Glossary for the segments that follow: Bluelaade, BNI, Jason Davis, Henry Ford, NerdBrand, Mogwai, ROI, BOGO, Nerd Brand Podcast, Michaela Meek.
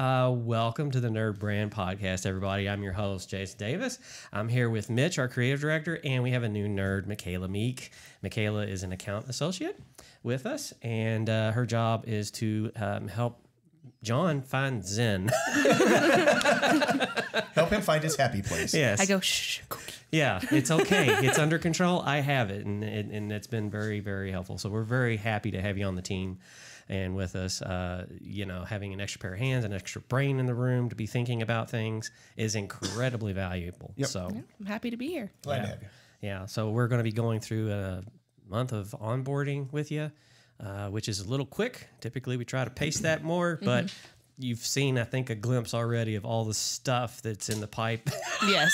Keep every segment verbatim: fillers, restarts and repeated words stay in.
Uh, welcome to the Nerd Brand Podcast, everybody. I'm your host, Jason Davis. I'm here with Mitch, our creative director, and we have a new nerd, Michaela Meek. Michaela is an account associate with us, and uh, her job is to um, help John find Zen. Help him find his happy place. Yes. I go, shh, cookie. Yeah, it's okay. It's under control. I have it, and, and, and it's been very, very helpful. So we're very happy to have you on the team and with us. Uh, you know, having an extra pair of hands, an extra brain in the room to be thinking about things is incredibly valuable. Yep. So yeah, I'm happy to be here. Glad yeah. to have you. Yeah, so we're going to be going through a month of onboarding with you, uh, which is a little quick. Typically, we try to pace that more, but... Mm-hmm. You've seen, I think, a glimpse already of all the stuff that's in the pipe. Yes.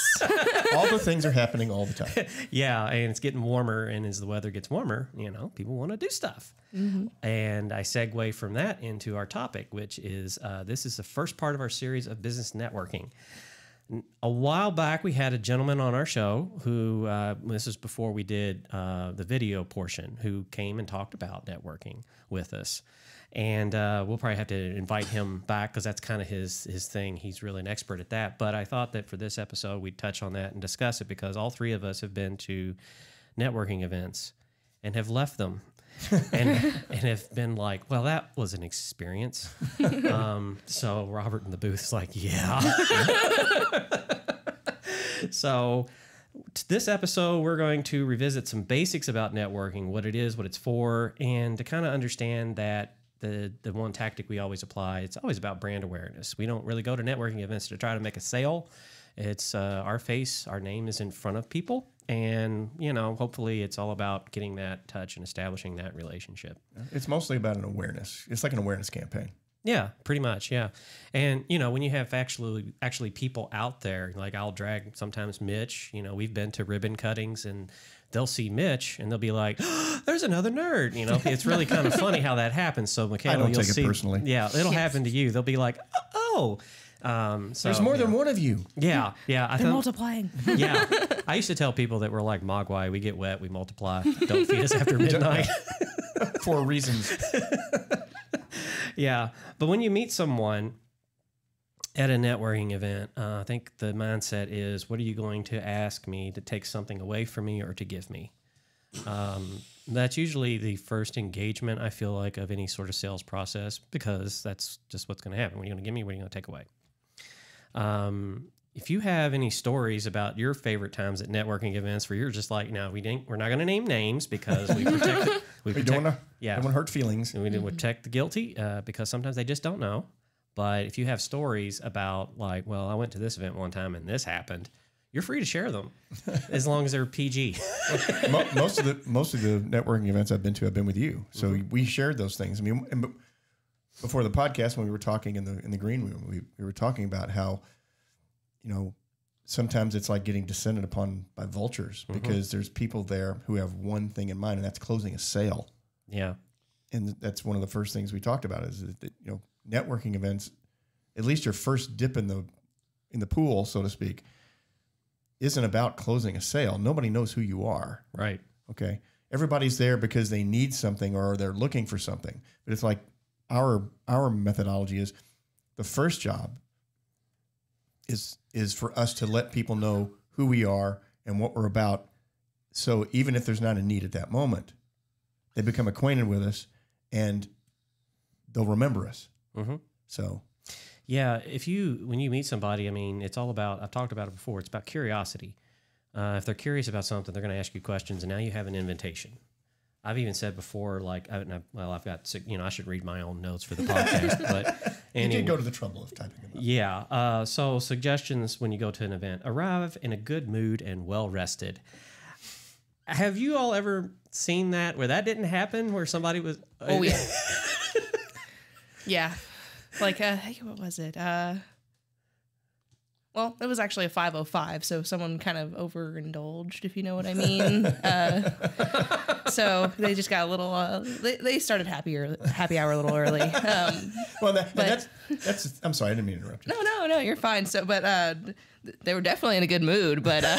All the things are happening all the time. Yeah, and it's getting warmer, and as the weather gets warmer, you know, people want to do stuff. Mm-hmm. And I segue from that into our topic, which is uh, this is the first part of our series of business networking. A while back, we had a gentleman on our show who, uh, this is before we did uh, the video portion, who came and talked about networking with us. And uh, we'll probably have to invite him back because that's kind of his his thing. He's really an expert at that. But I thought that for this episode, we'd touch on that and discuss it because all three of us have been to networking events and have left them and, and have been like, well, that was an experience. um, so Robert in the booth is like, yeah. So... This episode, we're going to revisit some basics about networking, what it is, what it's for, and to kind of understand that the, the one tactic we always apply, it's always about brand awareness. We don't really go to networking events to try to make a sale. It's uh, our face, our name is in front of people, and, you know, hopefully it's all about getting that touch and establishing that relationship. It's mostly about an awareness. It's like an awareness campaign. Yeah, pretty much, yeah. And, you know, when you have actually actually people out there, like I'll drag sometimes Mitch, you know, we've been to ribbon cuttings and they'll see Mitch and they'll be like, oh, there's another nerd, you know. It's really kind of funny how that happens. So, Michaela, you'll see. I don't take it personally. Yeah, it'll yes. happen to you. They'll be like, oh. Um, so, there's more yeah. than one of you. Yeah, yeah. I They're thought, multiplying. Yeah. I used to tell people that we're like Mogwai. We get wet, we multiply. Don't feed us after midnight. For reasons. Yeah, but when you meet someone at a networking event, uh, I think the mindset is, what are you going to ask me to take something away from me or to give me? Um, that's usually the first engagement, I feel like, of any sort of sales process, because that's just what's going to happen. What are you going to give me? What are you going to take away? Um, if you have any stories about your favorite times at networking events where you're just like, no, we didn't, we're not going to name names because we protect it. We, we protect, don't want yeah. to hurt feelings. And we mm-hmm. protect the guilty uh, because sometimes they just don't know. But if you have stories about like, well, I went to this event one time and this happened, you're free to share them as long as they're P G. Most of the most of the networking events I've been to, I've been with you. So mm-hmm. we shared those things. I mean, and before the podcast, when we were talking in the in the green room, we, we were talking about how, you know, sometimes it's like getting descended upon by vultures because mm-hmm. there's people there who have one thing in mind, and that's closing a sale. Yeah. And that's one of the first things we talked about is that, you know, networking events, at least your first dip in the in the pool, so to speak, isn't about closing a sale. Nobody knows who you are. Right. Okay. Everybody's there because they need something or they're looking for something. But it's like our our methodology is the first job is is for us to let people know who we are and what we're about. So even if there's not a need at that moment, they become acquainted with us and they'll remember us. Mm-hmm. So, yeah, if you, when you meet somebody, I mean, it's all about, I've talked about it before, it's about curiosity. Uh, if they're curious about something, they're going to ask you questions, and now you have an invitation. I've even said before, like, I, well, I've got, you know, I should read my own notes for the podcast, but anyway, you did go to the trouble of typing them up. Yeah. Uh, so suggestions when you go to an event: arrive in a good mood and well rested. Have you all ever seen that where that didn't happen? Where somebody was? Oh yeah. Yeah. Like, uh, what was it? Uh, well, it was actually a five oh five, so someone kind of overindulged, if you know what I mean. Uh, So they just got a little. Uh, they, they started happier happy hour a little early. Um, well, that, that's that's. I'm sorry, I didn't mean to interrupt you. No, no, no, you're fine. So, but uh, they were definitely in a good mood. But uh,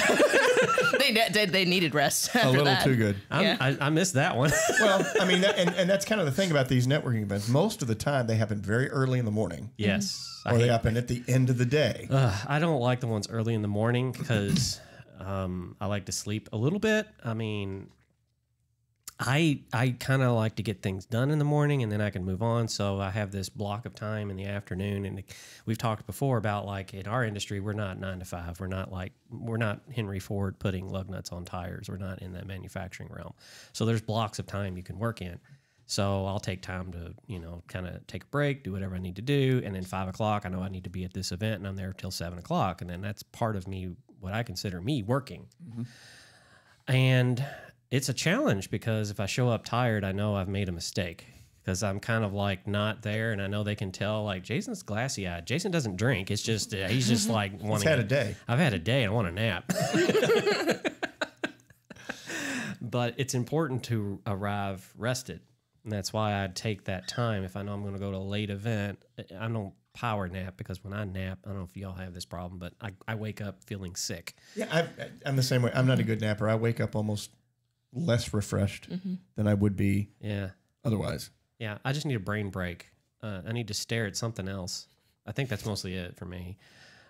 they, they they needed rest. A little that. too good. Yeah. I, I missed that one. Well, I mean, that, and, and that's kind of the thing about these networking events. Most of the time, they happen very early in the morning. Yes. Or they happen at the end of the day. Uh, I don't like the ones early in the morning because um, I like to sleep a little bit. I mean, I I kind of like to get things done in the morning and then I can move on. So I have this block of time in the afternoon, and we've talked before about, like, in our industry, we're not nine to five. We're not like we're not Henry Ford putting lug nuts on tires. We're not in that manufacturing realm. So there's blocks of time you can work in. So I'll take time to, you know, kind of take a break, do whatever I need to do. And then five o'clock, I know I need to be at this event, and I'm there till seven o'clock. And then that's part of me, what I consider me working. Mm-hmm. And it's a challenge because if I show up tired, I know I've made a mistake because I'm kind of like not there. And I know they can tell, like, Jason's glassy eyed. Jason doesn't drink. It's just, uh, he's just like wanting. He's had a day. I've had a day. I want a nap. But it's important to arrive rested. And that's why I take that time. If I know I'm going to go to a late event, I don't power nap, because when I nap, I don't know if y'all have this problem, but I, I wake up feeling sick. Yeah, I've, I'm the same way. I'm not a good napper. I wake up almost less refreshed mm-hmm. than I would be yeah. otherwise. Yeah, I just need a brain break. Uh, I need to stare at something else. I think that's mostly it for me.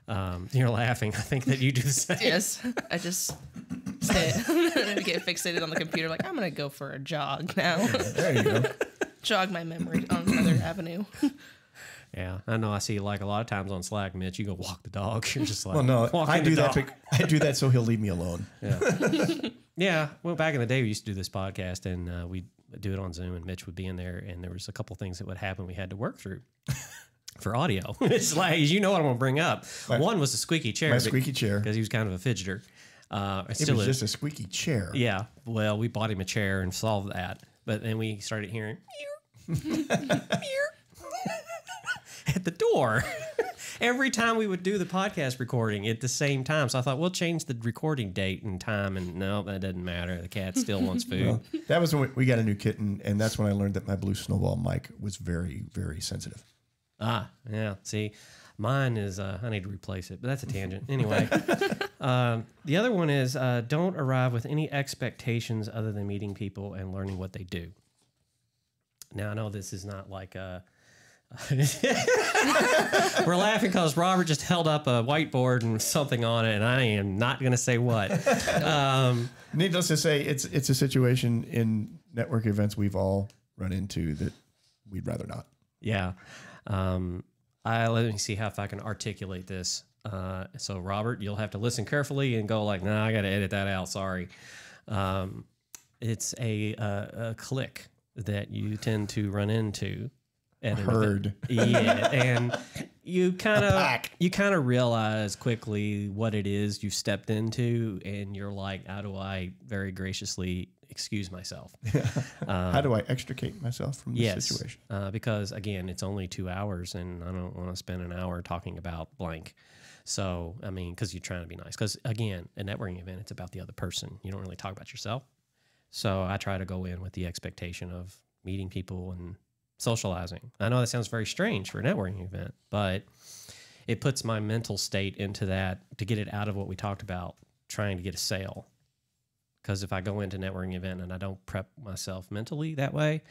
Um, you're laughing. I think that you do the same. Yes, I just stay and get fixated on the computer. Like, I'm going to go for a jog now. There you go. Jog my memory on another avenue. Yeah, I know. I see, like, a lot of times on Slack, Mitch, you go walk the dog. You're just like, well, no, I do that. I do that so he'll leave me alone. Yeah. Yeah, well, back in the day, we used to do this podcast, and uh, we'd do it on Zoom, and Mitch would be in there, and there was a couple things that would happen we had to work through for audio. It's like, you know what I'm going to bring up. My, One was the squeaky chair. My squeaky chair. Because he was kind of a fidgeter. Uh, it still was is. just a squeaky chair. Yeah, well, we bought him a chair and solved that, but then we started hearing at the door. Every time we would do the podcast recording at the same time. So I thought, we'll change the recording date and time. And no, that doesn't matter. The cat still wants food. Well, that was when we got a new kitten. And that's when I learned that my blue snowball mic was very, very sensitive. Ah, yeah. See, mine is, uh, I need to replace it, but that's a tangent. Anyway, um, the other one is uh, don't arrive with any expectations other than meeting people and learning what they do. Now, I know this is not like a... We're laughing because Robert just held up a whiteboard and something on it, and I am not going to say what. Um, Needless to say, it's it's a situation in network events we've all run into that we'd rather not. Yeah. Um, I let me see how if I can articulate this. Uh, so, Robert, you'll have to listen carefully and go like, nah, I got to edit that out. Sorry. Um, it's a, a, a clique that you tend to run into. Heard. Yeah, and you kind of you kind of realize quickly what it is you've stepped into, and you're like, how do I very graciously excuse myself? Yeah. Um, how do I extricate myself from this yes, situation? Uh, because again, it's only two hours, and I don't want to spend an hour talking about blank. So I mean, because you're trying to be nice. Because again, a networking event, it's about the other person. You don't really talk about yourself. So I try to go in with the expectation of meeting people and socializing. I know that sounds very strange for a networking event, but it puts my mental state into that to get it out of what we talked about, trying to get a sale. Because if I go into a networking event and I don't prep myself mentally that way,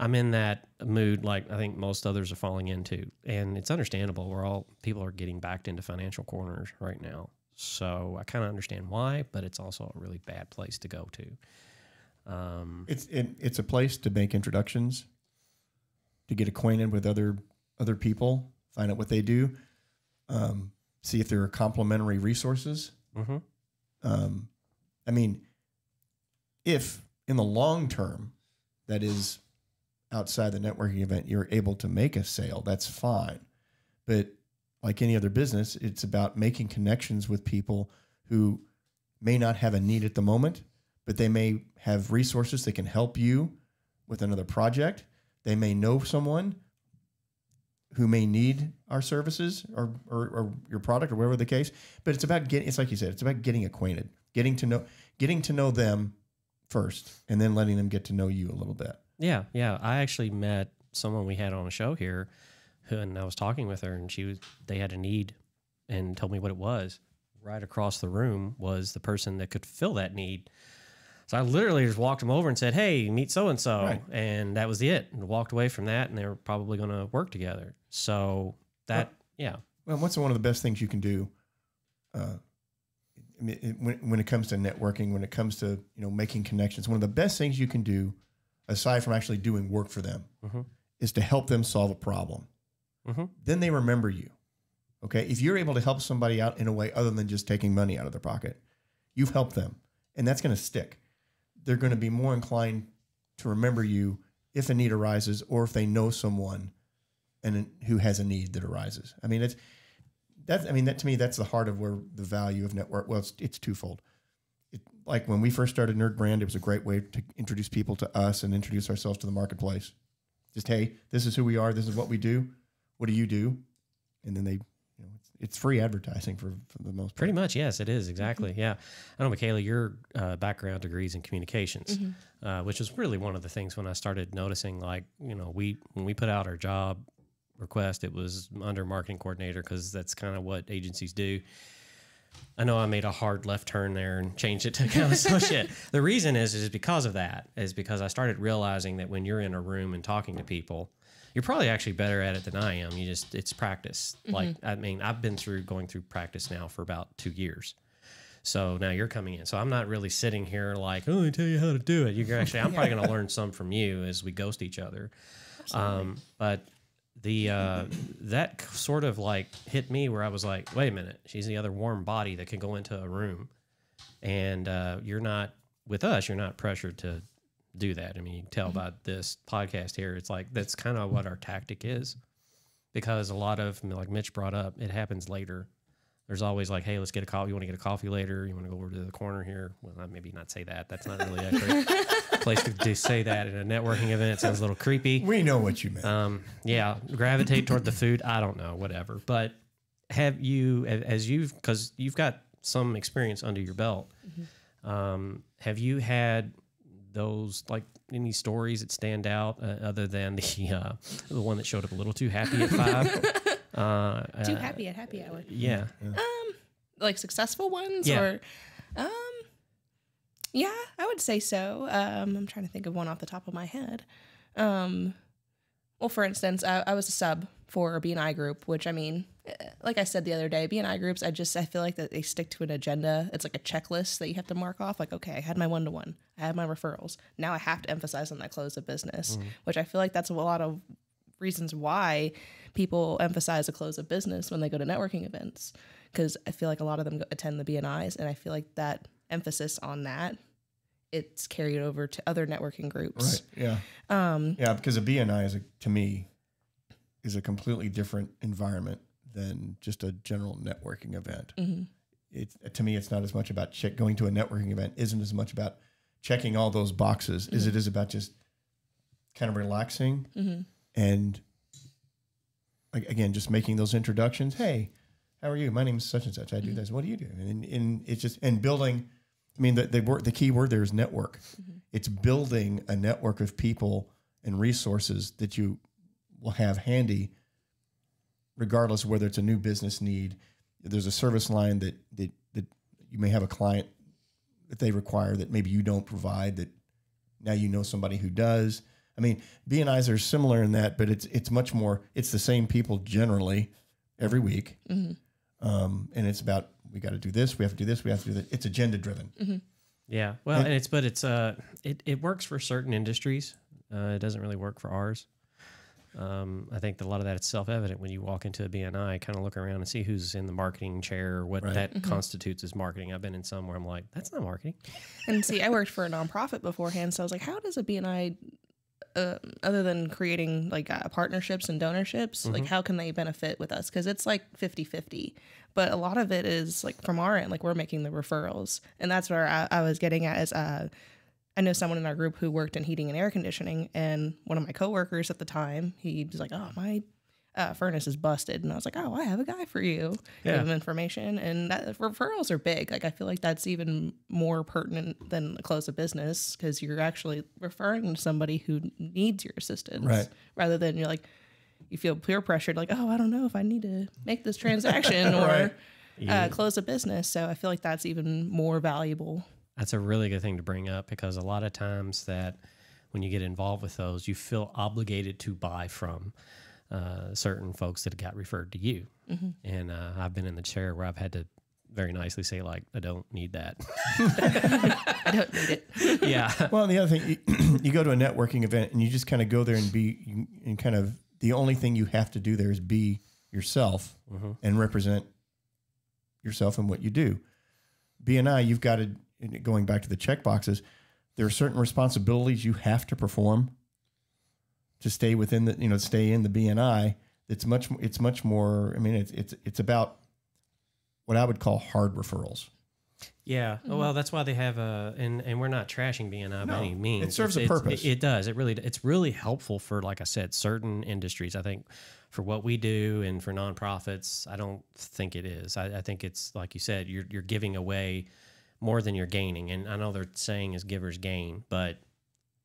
I'm in that mood like I think most others are falling into. And it's understandable. We're all, people are getting backed into financial corners right now. So I kind of understand why, but it's also a really bad place to go to. Um, it's, it, it's a place to make introductions, to get acquainted with other other people, find out what they do, um, see if there are complementary resources. Mm-hmm. um, I mean, if in the long term, that is outside the networking event, you're able to make a sale, that's fine. But like any other business, it's about making connections with people who may not have a need at the moment, but they may have resources that can help you with another project. They may know someone who may need our services or, or, or your product or whatever the case. But it's about getting, it's like you said, it's about getting acquainted, getting to know, getting to know them first, and then letting them get to know you a little bit. Yeah. Yeah. I actually met someone we had on a show here, who, and I was talking with her, and she was, they had a need and told me what it was. right across the room was the person that could fill that need. So I literally just walked them over and said, hey, meet so-and-so. Right. And that was it. And walked away from that, and they were probably going to work together. So that, well, yeah. Well, what's one of the best things you can do uh, when, when it comes to networking, when it comes to, you know, making connections, one of the best things you can do, aside from actually doing work for them, mm-hmm. is to help them solve a problem. Mm-hmm. Then they remember you. Okay. If you're able to help somebody out in a way other than just taking money out of their pocket, you've helped them, and that's going to stick. They're going to be more inclined to remember you if a need arises, or if they know someone and who has a need that arises. I mean, it's that's, I mean, that to me, that's the heart of where the value of network. Well, it's, it's twofold. It, like when we first started Nerd Brand, it was a great way to introduce people to us and introduce ourselves to the marketplace. Just, hey, this is who we are. This is what we do. What do you do? And then they, you know, it's, it's free advertising for, for the most part. Pretty much. Yes, it is. Exactly. Yeah. I know, Michaela, your uh, background degrees in communications, mm-hmm. uh, which was really one of the things when I started noticing, like, you know, we, when we put out our job request, it was under marketing coordinator, because that's kind of what agencies do. I know I made a hard left turn there and changed it to kind of associate. The reason is, is because of that, is because I started realizing that when you're in a room and talking to people, you're probably actually better at it than I am. You just, it's practice. Mm-hmm. Like, I mean, I've been through going through practice now for about two years. So now you're coming in. So I'm not really sitting here like, oh, I tell you how to do it. You're actually, I'm yeah. probably going to learn some from you as we ghost each other. Um, but the, uh, that sort of like hit me where I was like, wait a minute, she's the other warm body that can go into a room. And, uh, you're not with us. You're not pressured to do that. I mean, you can tell by this podcast here, it's like that's kind of what our tactic is, because a lot of, like Mitch brought up, it happens later. There's always like, hey, let's get a coffee. You want to get a coffee later? You want to go over to the corner here? Well, I maybe not say that. That's not really a place to say that in a networking event. It sounds a little creepy. We know what you meant. Um, yeah, gravitate toward the food. I don't know, whatever. But have you, as you've, because you've got some experience under your belt, mm-hmm. um, have you had those, like, any stories that stand out uh, other than the uh, the one that showed up a little too happy at five? uh, too uh, happy at happy hour. Yeah. Um, like successful ones, yeah. or, um, yeah, I would say so. Um, I'm trying to think of one off the top of my head. Um, well, for instance, I, I was a sub for a B N I group, which, I mean, like I said the other day, B N I groups, I just, I feel like that they stick to an agenda. It's like a checklist that you have to mark off. Like, okay, I had my one-to-one, I had my referrals. Now I have to emphasize on that close of business, mm-hmm. which I feel like that's a lot of reasons why people emphasize a close of business when they go to networking events. Because I feel like a lot of them attend the B N Is, and I feel like that emphasis on that, it's carried over to other networking groups. Right, yeah. Um, yeah, because a B N I is, a, to me, is a completely different environment than just a general networking event. Mm-hmm. It, to me, it's not as much about check, going to a networking event isn't as much about checking all those boxes mm-hmm. as it is about just kind of relaxing mm-hmm. and, again, just making those introductions. Hey, how are you? My name's such and such. I do mm-hmm. this. What do you do? And, and it's just, and building, I mean, the, the, word, the key word there is network. Mm-hmm. It's building a network of people and resources that you will have handy regardless of whether it's a new business need. There's a service line that, that, that you may have a client that they require that maybe you don't provide, that now you know somebody who does. I mean, B N Is are similar in that, but it's, it's much more, it's the same people generally every week. Mm-hmm. Um, and it's about, we got to do this, we have to do this, we have to do that. It's agenda driven. Mm-hmm. Yeah. Well, and, and it's, but it's, uh, it, it works for certain industries. Uh, it doesn't really work for ours. Um, I think that a lot of that is self-evident when you walk into a B N I, kind of look around and see who's in the marketing chair or what right. that mm-hmm. constitutes as marketing. I've been in some where I'm like, that's not marketing. And see, I worked for a nonprofit beforehand. So I was like, how does a B N I, uh, other than creating like uh, partnerships and donorships, mm-hmm. like how can they benefit with us? Cause it's like fifty fifty, but a lot of it is like from our end, like we're making the referrals. And that's where I, I was getting at is, uh, I know someone in our group who worked in heating and air conditioning, and one of my coworkers at the time, he was like, oh, my uh, furnace is busted. And I was like, oh, I have a guy for you. Yeah. Give him information. And that, referrals are big. Like, I feel like that's even more pertinent than the close of business, because you're actually referring to somebody who needs your assistance, right. rather than you're like, you feel peer pressured, like, oh, I don't know if I need to make this transaction or... Right. uh, close a business. So I feel like that's even more valuable. That's a really good thing to bring up, because a lot of times that when you get involved with those, you feel obligated to buy from uh, certain folks that got referred to you. Mm-hmm. And uh, I've been in the chair where I've had to very nicely say, like, I don't need that. I don't need it. Yeah. Well, and the other thing, you, you go to a networking event and you just kind of go there and be, and kind of the only thing you have to do there is be yourself mm-hmm. and represent yourself and what you do. B N I, you've got to, going back to the check boxes, there are certain responsibilities you have to perform to stay within the, you know, stay in the B N I. It's much, it's much more, I mean, it's, it's, it's about what I would call hard referrals. Yeah. Mm-hmm. Well, that's why they have a, and, and we're not trashing B N I no, by any means. It serves it's, a purpose. It, it does. It really, it's really helpful for, like I said, certain industries. I think for what we do and for nonprofits, I don't think it is. I, I think it's, like you said, you're, you're giving away more than you're gaining. And I know they're saying is givers gain, but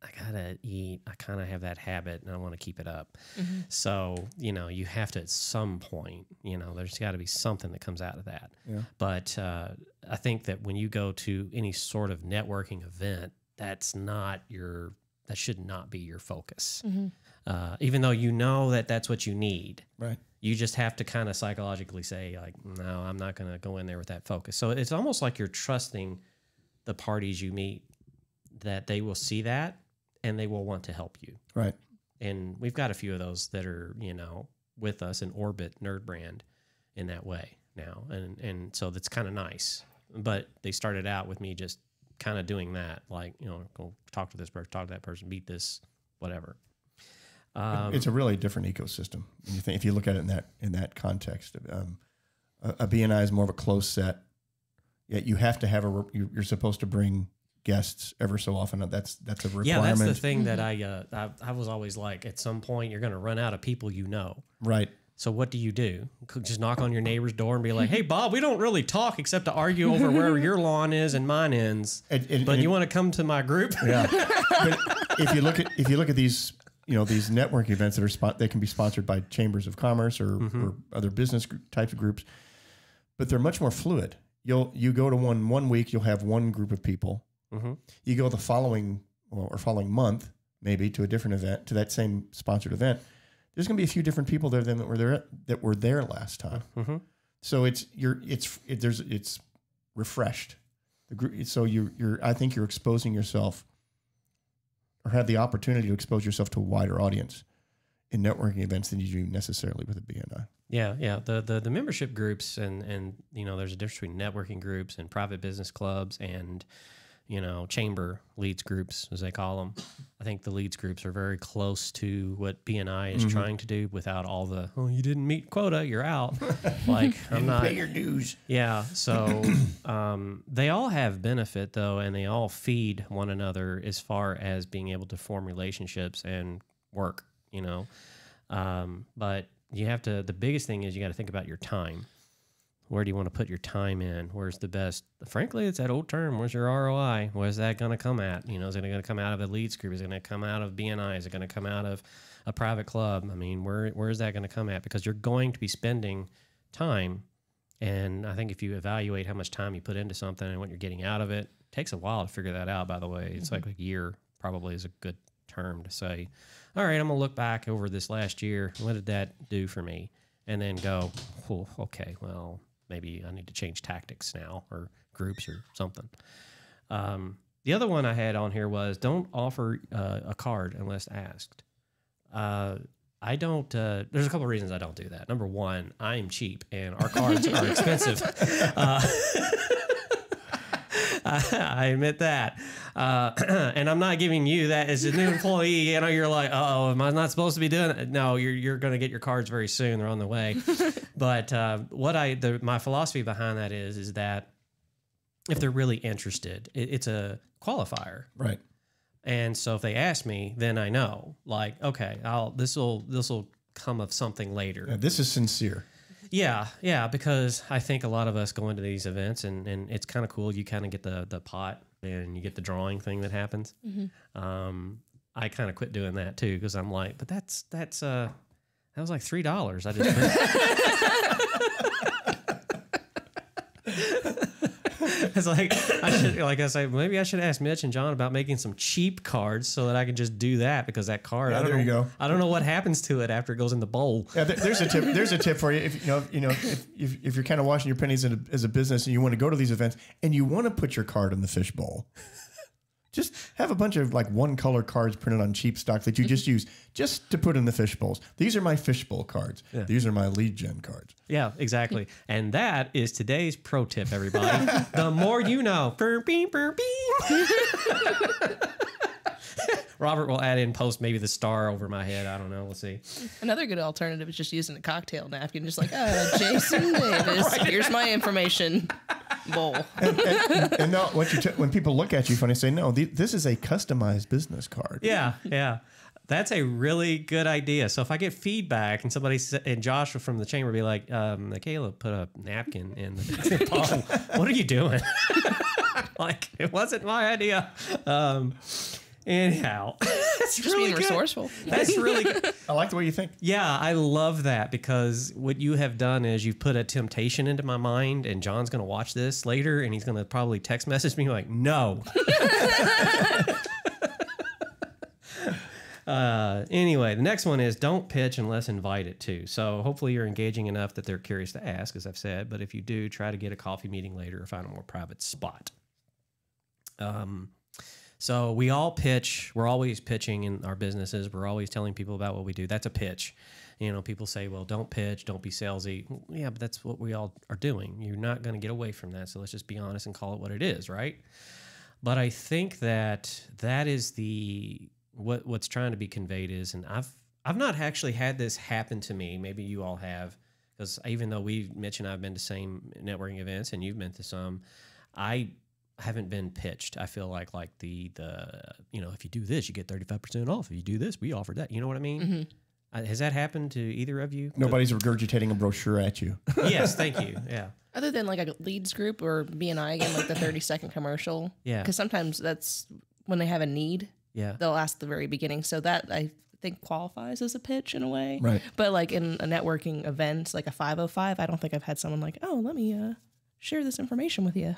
I gotta eat. I kind of have that habit and I want to keep it up. Mm-hmm. So, you know, you have to, at some point, you know, there's gotta be something that comes out of that. Yeah. But uh, I think that when you go to any sort of networking event, that's not your, that should not be your focus. Mm-hmm. Uh, even though you know that that's what you need. Right. You just have to kind of psychologically say, like, no, I'm not going to go in there with that focus. So it's almost like you're trusting the parties you meet that they will see that and they will want to help you. Right. And we've got a few of those that are, you know, with us in Orbit Nerd Brand in that way now. And, and so that's kind of nice. But they started out with me just kind of doing that, like, you know, go talk to this person, talk to that person, beat this, whatever. Um, it's a really different ecosystem. When you think, if you look at it in that in that context, um, a, a B N I is more of a closed set. Yet you have to have a. You're supposed to bring guests ever so often. That's that's a requirement. Yeah, that's the thing that I uh, I, I was always like. At some point, you're going to run out of people you know. Right. So what do you do? Just knock on your neighbor's door and be like, hey, Bob, we don't really talk except to argue over where your lawn is and mine ends. And, and, but and you want to come to my group? Yeah. But if you look at if you look at these. You know, these network events that are spot they can be sponsored by chambers of commerce or, mm-hmm. or other business group types of groups, but they're much more fluid. You'll you go to one one week, you'll have one group of people. Mm-hmm. You go the following well, or following month maybe to a different event, to that same sponsored event. There's going to be a few different people there than that were there that were there last time. Mm-hmm. So it's you're it's it, there's it's refreshed. The group so you you're I think you're exposing yourself. Or have the opportunity to expose yourself to a wider audience in networking events than you do necessarily with a B N I. Yeah, yeah. The the, the membership groups and and you know, there's a difference between networking groups and private business clubs and you know chamber leads groups, as they call them. I think the leads groups are very close to what B N I is mm-hmm. trying to do without all the oh you didn't meet quota, you're out. Like I'm not pay your dues. Yeah. So um, they all have benefit though, and they all feed one another as far as being able to form relationships and work. You know, um, but you have to. The biggest thing is you got to think about your time. Where do you want to put your time in? Where's the best? Frankly, it's that old term. Where's your R O I? Where's that going to come at? You know, is it going to come out of a leads group? Is it going to come out of B N I? Is it going to come out of a private club? I mean, where where is that going to come at? Because you're going to be spending time, and I think if you evaluate how much time you put into something and what you're getting out of it, it takes a while to figure that out. By the way, it's mm-hmm. like a year probably is a good term to say. All right, I'm gonna look back over this last year. What did that do for me? And then go, oh, okay, well. Maybe I need to change tactics now or groups or something. Um, the other one I had on here was don't offer uh, a card unless asked. Uh, I don't, uh, there's a couple of reasons I don't do that. Number one, I'm cheap and our cards are expensive. Uh, I admit that. Uh, and I'm not giving you that as a new employee. You know, you're like, uh oh, am I not supposed to be doing it? No, you're, you're going to get your cards very soon. They're on the way. But uh, what I, the, my philosophy behind that is, is that if they're really interested, it, it's a qualifier. Right. And so if they ask me, then I know like, okay, I'll, this'll, this'll come of something later. Yeah, this is sincere. Yeah, yeah, because I think a lot of us go into these events, and, and it's kind of cool. You kind of get the, the pot, and you get the drawing thing that happens. Mm-hmm. um, I kind of quit doing that, too, because I'm like, but that's, that's uh, that was like three dollars. I just It's like I should, like I say, maybe I should ask Mitch and John about making some cheap cards so that I can just do that, because that card, yeah, I don't there know, you go. I don't know what happens to it after it goes in the bowl. Yeah, there, there's a tip. There's a tip for you. If you know, you know, if if, if you're kind of washing your pennies in a, as a business, and you want to go to these events and you want to put your card in the fish bowl, just have a bunch of like one color cards printed on cheap stock that you just use just to put in the fish bowls. These are my fishbowl cards. Yeah. These are my lead gen cards. Yeah, exactly. And that is today's pro tip, everybody. The more you know. Robert will add in post maybe the star over my head. I don't know. We'll see. Another good alternative is just using a cocktail napkin. Just like, oh, Jason Davis, here's my information. Bowl. and and, and no, what you t when people look at you funny, say, no, th this is a customized business card. Yeah, yeah. That's a really good idea. So if I get feedback and somebody sa and Joshua from the chamber be like, um, Caleb put a napkin in the bottle. What are you doing? Like, it wasn't my idea. Um, anyhow, that's just really being resourceful. Good. That's really good. I like the way you think. Yeah, I love that, because what you have done is you've put a temptation into my mind, and John's going to watch this later, and he's going to probably text message me like, no. Uh, anyway, the next one is don't pitch unless invited to. So hopefully you're engaging enough that they're curious to ask, as I've said. But if you do, try to get a coffee meeting later or find a more private spot. Um. So we all pitch. We're always pitching in our businesses. We're always telling people about what we do. That's a pitch. You know, people say, well, don't pitch. Don't be salesy. Yeah, but that's what we all are doing. You're not going to get away from that. So let's just be honest and call it what it is, right? But I think that that is the what what's trying to be conveyed is, and I've I've not actually had this happen to me. Maybe you all have, because even though we, Mitch and I have been to same networking events, and you've been to some, I haven't been pitched. I feel like like the the you know, if you do this you get thirty-five percent off, if you do this we offer that, you know what I mean? Mm-hmm. Uh, has that happened to either of you? Nobody's regurgitating a brochure at you. Yes, thank you. Yeah, other than like a leads group or B N I again, like the thirty second commercial. Yeah, because sometimes that's when they have a need. Yeah, they'll ask the very beginning, so that I think qualifies as a pitch in a way, right? But like in a networking event like a five oh five, I don't think I've had someone like, oh, let me uh share this information with you.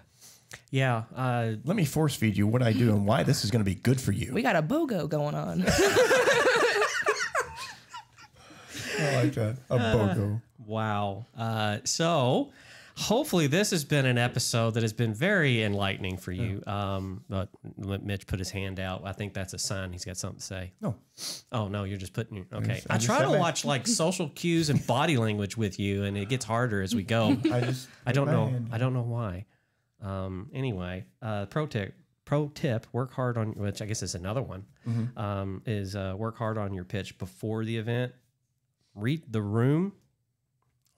Yeah. Uh, Let me force feed you what I do and why this is going to be good for you. We got a BOGO going on. I like that. A uh, BOGO. Wow. Uh, so hopefully this has been an episode that has been very enlightening for you. Yeah. Um, but let Mitch put his hand out. I think that's a sign he's got something to say. No. Oh, no, you're just putting... Okay. I, just, I, I just try to that. watch like social cues and body language with you, and it gets harder as we go. I just... I don't know. Hand. I don't know why. Um, anyway, uh, pro tip, pro tip, work hard on, which I guess is another one, mm-hmm. um, is, uh, work hard on your pitch before the event, read the room,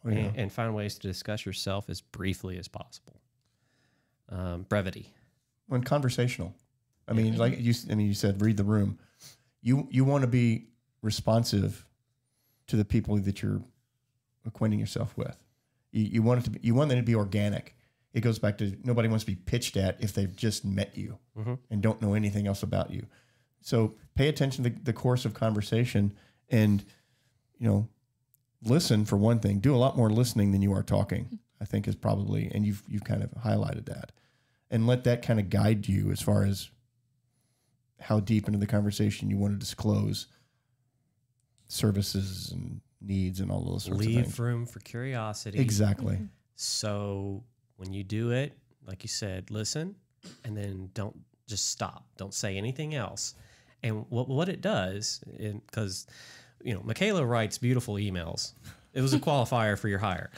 oh, yeah. and, and find ways to discuss yourself as briefly as possible. Um, brevity. When conversational, I mean, like you, I mean, you said, read the room, you, you want to be responsive to the people that you're acquainting yourself with. You, you want it to be, you want them to be organic. It goes back to nobody wants to be pitched at if they've just met you, mm-hmm. and don't know anything else about you. So pay attention to the, the course of conversation, and, you know, listen for one thing. Do a lot more listening than you are talking, I think is probably, and you've, you've kind of highlighted that. And let that kind of guide you as far as how deep into the conversation you want to disclose services and needs and all those sorts Leave of things. Leave room for curiosity. Exactly. Mm-hmm. So... when you do it, like you said, listen, and then don't just stop. Don't say anything else. And what what it does, because, you know, Michaela writes beautiful emails. It was a qualifier for your hire.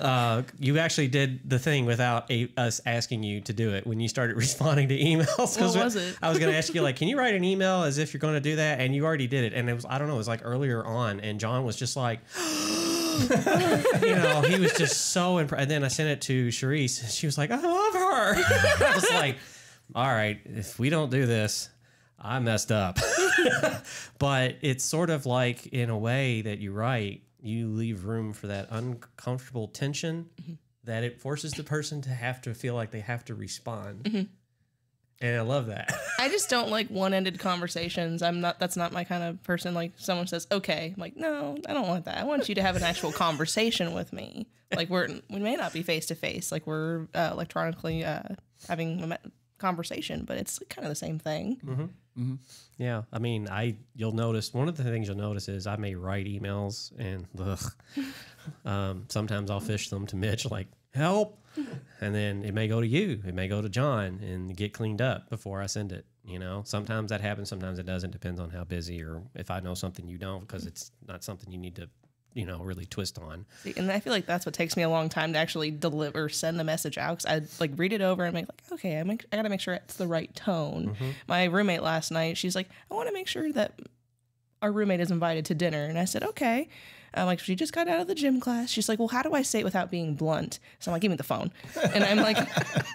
Uh, you actually did the thing without a, us asking you to do it when you started responding to emails. What was it? I was going to ask you, like, can you write an email as if you're going to do that? And you already did it. And it was, I don't know, it was like earlier on, and John was just like... you know, he was just so impressed. And then I sent it to Charisse, and she was like, I love her. I was like, all right, if we don't do this, I messed up. But it's sort of like, in a way that you write, you leave room for that uncomfortable tension, mm-hmm. that it forces the person to have to feel like they have to respond. Mm-hmm. Yeah, I love that. I just don't like one-ended conversations. I'm not, that's not my kind of person. Like someone says, okay, I'm like, no, I don't want that. I want you to have an actual conversation with me. Like we're, we may not be face to face, like we're uh, electronically uh, having a conversation, but it's kind of the same thing. Mm-hmm. Mm-hmm. Yeah. I mean, I, you'll notice, one of the things you'll notice is I may write emails and ugh, um, sometimes I'll fish them to Mitch, like, help. And then it may go to you. It may go to John and get cleaned up before I send it. You know, sometimes that happens. Sometimes it doesn't. Depends on how busy or if I know something you don't, because it's not something you need to, you know, really twist on. See, and I feel like that's what takes me a long time to actually deliver, send the message out. Cause I like read it over and make like, okay, I make, I gotta make sure it's the right tone. Mm-hmm. My roommate last night, she's like, I want to make sure that our roommate is invited to dinner. And I said, okay. I'm like, she just got out of the gym class. She's like, well, how do I say it without being blunt? So I'm like, give me the phone. And I'm like,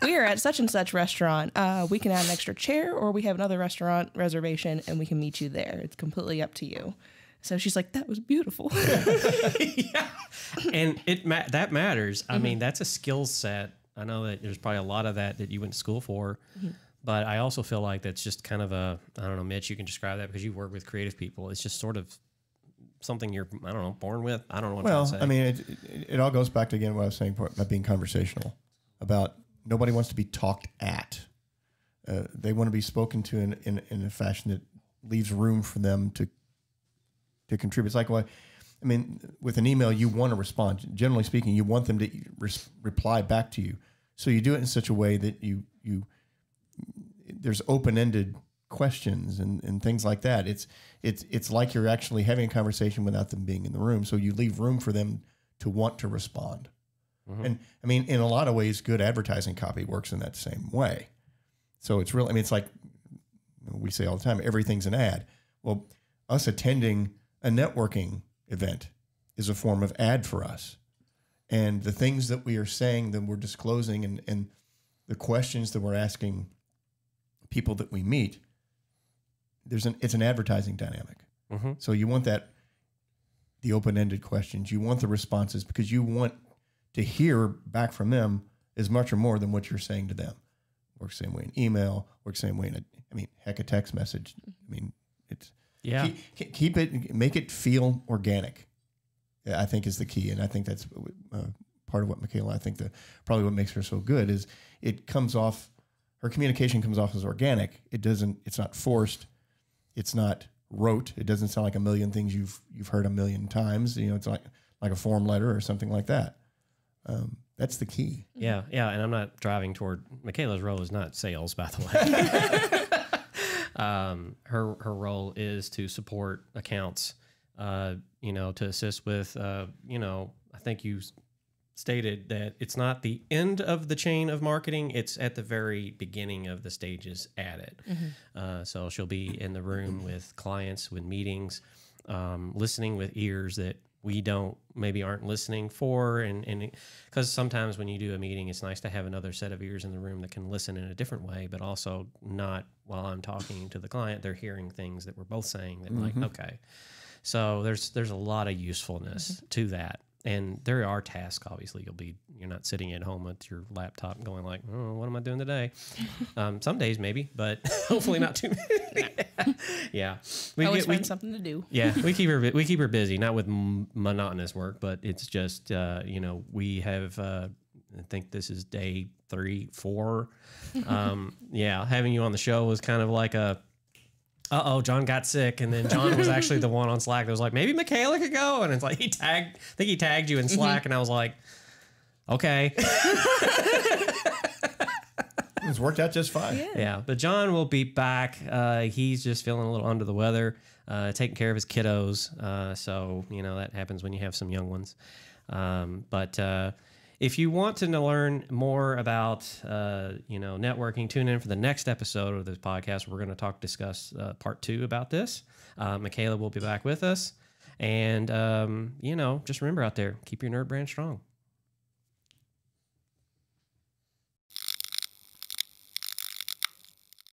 we are at such and such restaurant. Uh, we can add an extra chair, or we have another restaurant reservation and we can meet you there. It's completely up to you. So she's like, that was beautiful. Yeah. And it ma that matters. I mm-hmm. mean, that's a skill set. I know that there's probably a lot of that that you went to school for. Mm-hmm. But I also feel like that's just kind of a, I don't know, Mitch, you can describe that because you work with creative people. It's just sort of something you're, I don't know, born with. I don't know what well, to say. Well, I mean, it, it, it all goes back to, again, what I was saying about being conversational, about nobody wants to be talked at. Uh, they want to be spoken to in, in, in a fashion that leaves room for them to to contribute. It's like, well, I mean, with an email, you want to respond. Generally speaking, you want them to re reply back to you. So you do it in such a way that you, you, there's open-ended questions and, and things like that. It's, it's, it's like you're actually having a conversation without them being in the room. So you leave room for them to want to respond. Mm-hmm. And I mean, in a lot of ways, good advertising copy works in that same way. So it's really, I mean, it's like we say all the time, everything's an ad. Well, us attending a networking event is a form of ad for us. And the things that we are saying, that we're disclosing, and, and the questions that we're asking people that we meet, there's an, it's an advertising dynamic. Mm-hmm. So you want that, the open-ended questions, you want the responses, because you want to hear back from them as much or more than what you're saying to them. Works the same way in email, works the same way in, a, I mean, heck, a text message. I mean, it's, yeah. keep, keep it, make it feel organic, I think is the key. And I think that's uh, part of what Michaela, I think the, probably what makes her so good is it comes off, her communication comes off as organic. It doesn't, it's not forced. It's not rote. It doesn't sound like a million things you've, you've heard a million times. You know, it's like, like a form letter or something like that. Um, that's the key. Yeah. Yeah. And I'm not driving toward, Michaela's role is not sales, by the way. um, her, her role is to support accounts, uh, you know, to assist with, uh, you know, I think you stated that it's not the end of the chain of marketing, it's at the very beginning of the stages at it. Mm-hmm. Uh, so she'll be in the room with clients, with meetings, um, listening with ears that we don't, maybe aren't listening for. And and because sometimes when you do a meeting, it's nice to have another set of ears in the room that can listen in a different way, but also not while I'm talking to the client, they're hearing things that we're both saying that, mm-hmm. like, okay. So there's, there's a lot of usefulness mm-hmm. to that. And there are tasks, obviously. You'll be, you're not sitting at home with your laptop going like, oh, what am I doing today? Um, some days maybe, but hopefully not too many. Yeah. Yeah. We always get, find we, something to do. Yeah, we keep her, we keep her busy, not with m monotonous work, but it's just, uh, you know, we have, uh, I think this is day three, four. Um, yeah, having you on the show was kind of like a, uh-oh, John got sick, and then John was actually the one on Slack that was like, maybe Michaela could go, and it's like, he tagged, I think he tagged you in Slack, mm-hmm. and I was like, okay. It's worked out just fine. Yeah, yeah, but John will be back. Uh, he's just feeling a little under the weather, uh, taking care of his kiddos, uh, so, you know, that happens when you have some young ones. Um, but... Uh, if you want to learn more about, uh, you know, networking, tune in for the next episode of this podcast. We're going to talk, discuss uh, part two about this. Uh, Michaela will be back with us. And, um, you know, just remember out there, keep your nerd brand strong.